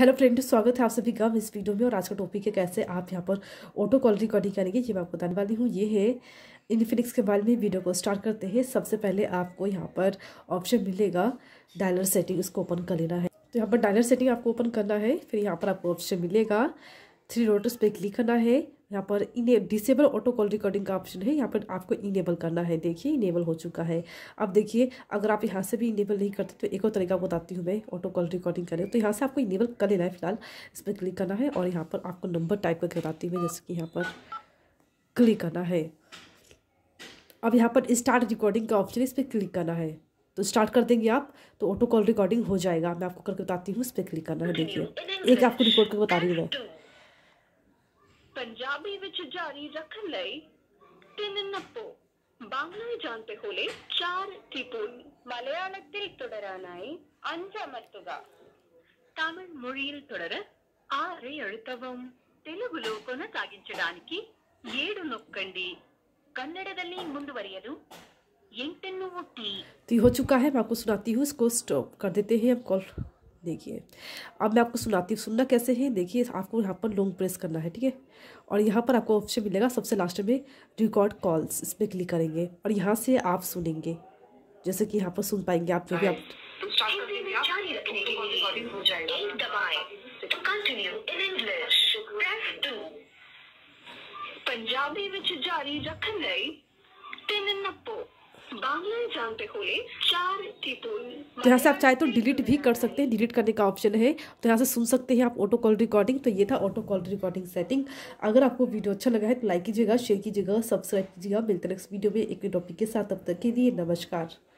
Hello friend, स्वागत है आप सभी का इस वीडियो में। और आज का टॉपिक है कैसे आप यहाँ पर ऑटो कॉल रिकॉर्डिंग करेंगे, ये मैं आपको बताने वाली हूँ। ये है इनफिनिक्स के बारे में। वीडियो को स्टार्ट करते हैं। सबसे पहले आपको यहाँ पर ऑप्शन मिलेगा डायलर सेटिंग, उसको ओपन कर लेना है। तो यहाँ पर डायलर सेटिंग आपको ओपन करना है। फिर यहाँ पर आपको ऑप्शन मिलेगा थ्री डॉट्स पे क्लिक करना है। यहाँ पर डिसेबल ऑटो कॉल रिकॉर्डिंग का ऑप्शन है, यहाँ पर आपको इनेबल करना है। देखिए इनेबल हो चुका है। अब देखिए अगर आप यहाँ से भी इनेबल नहीं करते तो एक और तरीका बताती हूँ मैं ऑटो कॉल रिकॉर्डिंग करें। तो यहाँ से आपको इनेबल कर लेना है। फिलहाल इस पर क्लिक करना है और यहाँ पर आपको नंबर टाइप करके बताती हूँ, जैसे कि यहाँ पर क्लिक करना है। अब यहाँ पर स्टार्ट रिकॉर्डिंग का ऑप्शन है, इस पर क्लिक करना है। तो स्टार्ट कर देंगे आप तो ऑटो कॉल रिकॉर्डिंग हो जाएगा। मैं आपको करके बताती हूँ, इस पर क्लिक करना है। देखिए एक आपको रिकॉर्ड करके बता रही हूँ मैं। पंजाबी विच जारी रखन लई 390, बांग्ला जानते होले 4 त्रिपुरी, मलयालत्तिल तुडरानाई 5 मत्तुगा, तमिल मोळियिल तुडर 6 एळुतवम, तेलुगुलो कोनसागिंचडानिकी 7 नोक्कंडी, कन्नडदल्ली मुंदुवरियलु। तो हो चुका है। मैं आपको सुनाती हूँ, इसको स्टॉप कर देते हैं। अब कॉल देखिए, अब मैं आपको सुनाती हूँ। सुनना कैसे है, देखिए आपको यहाँ पर लॉन्ग प्रेस करना है, ठीक है। और यहाँ पर आपको ऑप्शन मिलेगा सबसे लास्ट में रिकॉर्ड कॉल्स, इस पर क्लिक करेंगे और यहाँ से आप सुनेंगे। जैसे कि यहाँ पर सुन पाएंगे आप, जो भी आप पंजाबी विच जारी रखन लई 390, बांग्ला जानते हुए 4 त्रिपुरी। तो यहाँ से आप चाहे तो डिलीट भी कर सकते हैं, डिलीट करने का ऑप्शन है। तो यहाँ से सुन सकते हैं आप ऑटो कॉल रिकॉर्डिंग। तो ये था ऑटो कॉल रिकॉर्डिंग सेटिंग। अगर आपको वीडियो अच्छा लगा है तो लाइक कीजिएगा, शेयर कीजिएगा, सब्सक्राइब कीजिएगा। मिलते हैं नेक्स्ट वीडियो में एक टॉपिक के साथ। तब तक के लिए नमस्कार।